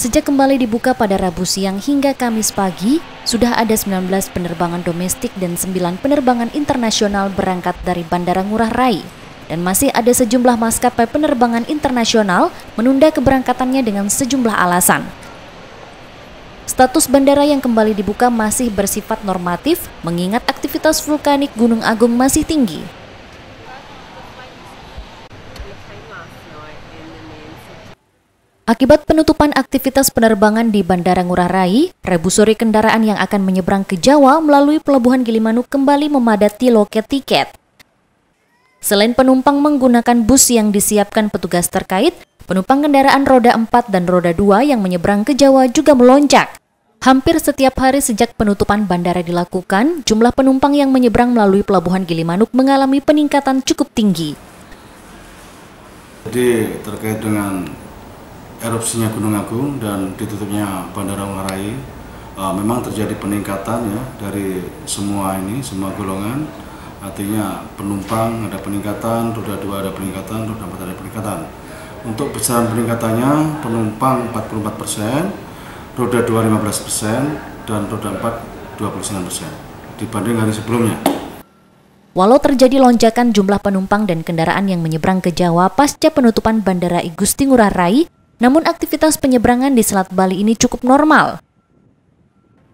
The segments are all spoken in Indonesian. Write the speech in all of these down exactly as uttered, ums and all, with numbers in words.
Sejak kembali dibuka pada Rabu siang hingga Kamis pagi, sudah ada sembilan belas penerbangan domestik dan sembilan penerbangan internasional berangkat dari Bandara Ngurah Rai. Dan masih ada sejumlah maskapai penerbangan internasional menunda keberangkatannya dengan sejumlah alasan. Status bandara yang kembali dibuka masih bersifat normatif, mengingat aktivitas vulkanik Gunung Agung masih tinggi. Akibat penutupan aktivitas penerbangan di Bandara Ngurah Rai, Rabu sore kendaraan yang akan menyeberang ke Jawa melalui Pelabuhan Gilimanuk kembali memadati loket tiket. Selain penumpang menggunakan bus yang disiapkan petugas terkait, penumpang kendaraan roda empat dan roda dua yang menyeberang ke Jawa juga melonjak. Hampir setiap hari sejak penutupan bandara dilakukan, jumlah penumpang yang menyeberang melalui Pelabuhan Gilimanuk mengalami peningkatan cukup tinggi. Jadi terkait dengan erupsinya Gunung Agung dan ditutupnya Bandara Ngurah Rai, uh, memang terjadi peningkatan ya dari semua ini, semua golongan. Artinya penumpang ada peningkatan, roda dua ada peningkatan, roda empat ada peningkatan. Untuk besaran peningkatannya, penumpang empat puluh empat persen, roda dua lima belas persen, dan roda empat dua puluh sembilan persen dibanding hari sebelumnya. Walau terjadi lonjakan jumlah penumpang dan kendaraan yang menyeberang ke Jawa pasca penutupan Bandara Igusti Ngurah Rai, namun aktivitas penyeberangan di Selat Bali ini cukup normal.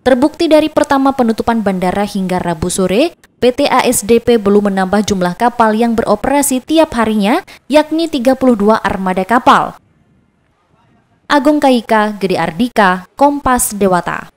Terbukti dari pertama penutupan bandara hingga Rabu sore, P T A S D P belum menambah jumlah kapal yang beroperasi tiap harinya, yakni tiga puluh dua armada kapal. Agung Kaika, Gede Ardika, Kompas Dewata.